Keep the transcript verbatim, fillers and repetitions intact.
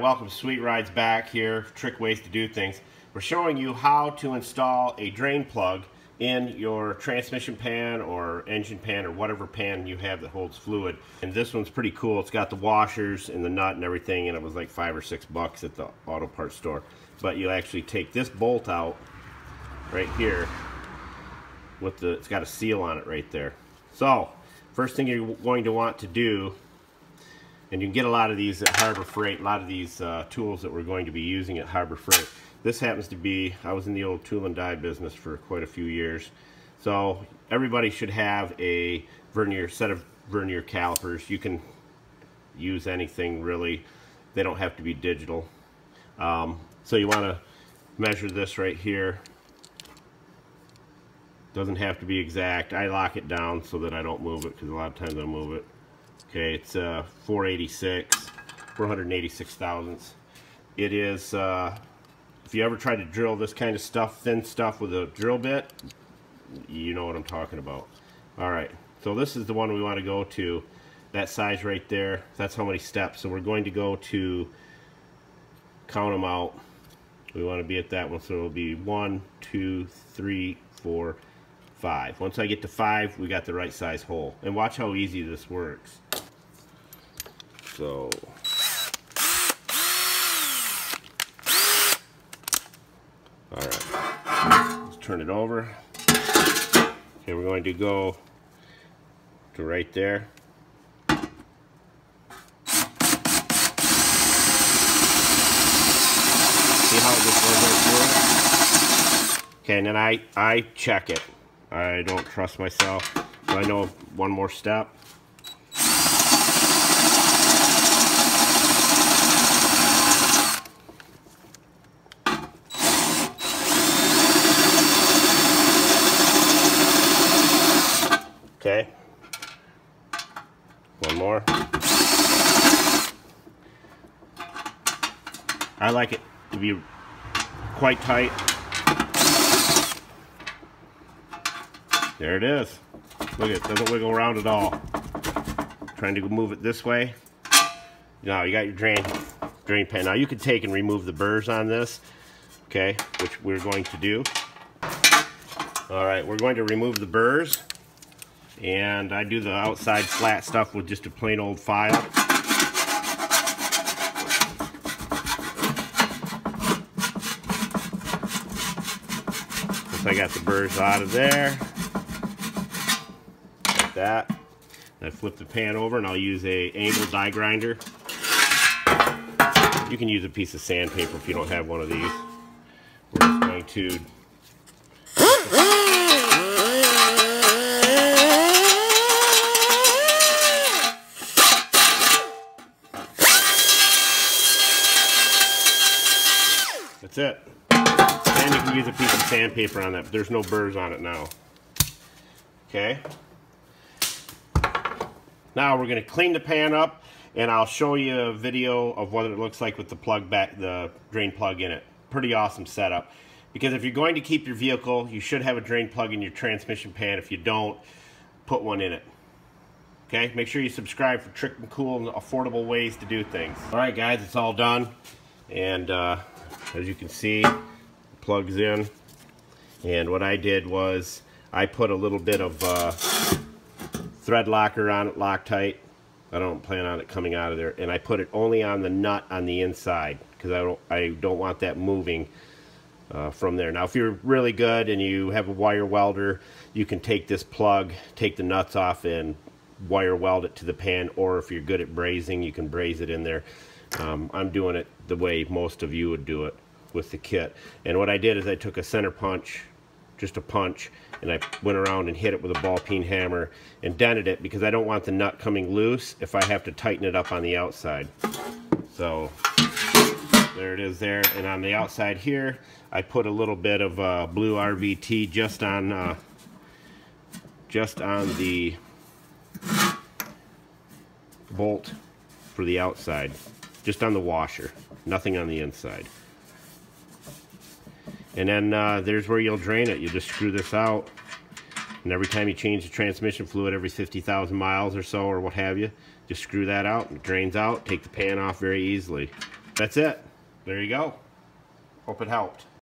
welcome Sweet Rides back here, Trick Ways to Do Things. We're showing you how to install a drain plug in your transmission pan or engine pan or whatever pan you have that holds fluid. And this one's pretty cool. It's got the washers and the nut and everything, and it was like five or six bucks at the auto parts store. But you actually take this bolt out right here with the, it's got a seal on it right there. So first thing you're going to want to do, and you can get a lot of these at Harbor Freight, a lot of these uh, tools that we're going to be using at Harbor Freight. This happens to be, I was in the old tool and die business for quite a few years. So everybody should have a vernier, set of vernier calipers. You can use anything really. They don't have to be digital. Um, so you want to measure this right here. Doesn't have to be exact. I lock it down so that I don't move it because a lot of times I'll move it. Okay, it's uh, four eighty-six, four eighty-six thousandths. It is, uh, if you ever try to drill this kind of stuff, thin stuff with a drill bit, you know what I'm talking about. All right, so this is the one we want to go to. That size right there, that's how many steps. So we're going to go to, count them out. We want to be at that one, so it'll be one, two, three, four, five. Once I get to five, we got the right size hole. And watch how easy this works. So, all right, let's turn it over. Okay, we're going to go to right there. See how it just goes right through it? Okay, and then I, I check it. I don't trust myself, so I know one more step. Okay. One more. I like it to be quite tight. There it is. Look, it doesn't wiggle around at all. Trying to move it this way. Now you got your drain, drain pan. Now you can take and remove the burrs on this, okay, which we're going to do. All right, we're going to remove the burrs. And I do the outside flat stuff with just a plain old file. Once I got the burrs out of there, like that, and I flip the pan over, and I'll use a angle die grinder. You can use a piece of sandpaper if you don't have one of these. We're just going to That's it. And you can use a piece of sandpaper on that, but there's no burrs on it now. Okay. Now we're going to clean the pan up, and I'll show you a video of what it looks like with the plug back, the drain plug in it. Pretty awesome setup. Because if you're going to keep your vehicle, you should have a drain plug in your transmission pan. If you don't, put one in it. Okay. Make sure you subscribe for trick and cool and affordable ways to do things. All right, guys, it's all done, and uh, as you can see, it plugs in, and what I did was I put a little bit of uh, thread locker on it, Loctite. I don't plan on it coming out of there, and I put it only on the nut on the inside because I don't, I don't want that moving uh, from there. Now, if you're really good and you have a wire welder, you can take this plug, take the nuts off, and wire weld it to the pan, or if you're good at brazing, you can braze it in there. Um, I'm doing it the way most of you would do it with the kit. And what I did is I took a center punch, just a punch, and I went around and hit it with a ball peen hammer and dented it because I don't want the nut coming loose if I have to tighten it up on the outside. So there it is there. And on the outside here, I put a little bit of uh, blue R V T just on, uh, just on the bolt for the outside. Just on the washer, nothing on the inside. And then uh, there's where you'll drain it. You just screw this out, and every time you change the transmission fluid every fifty thousand miles or so or what have you, just screw that out, and it drains out. Take the pan off very easily. That's it. There you go. Hope it helped.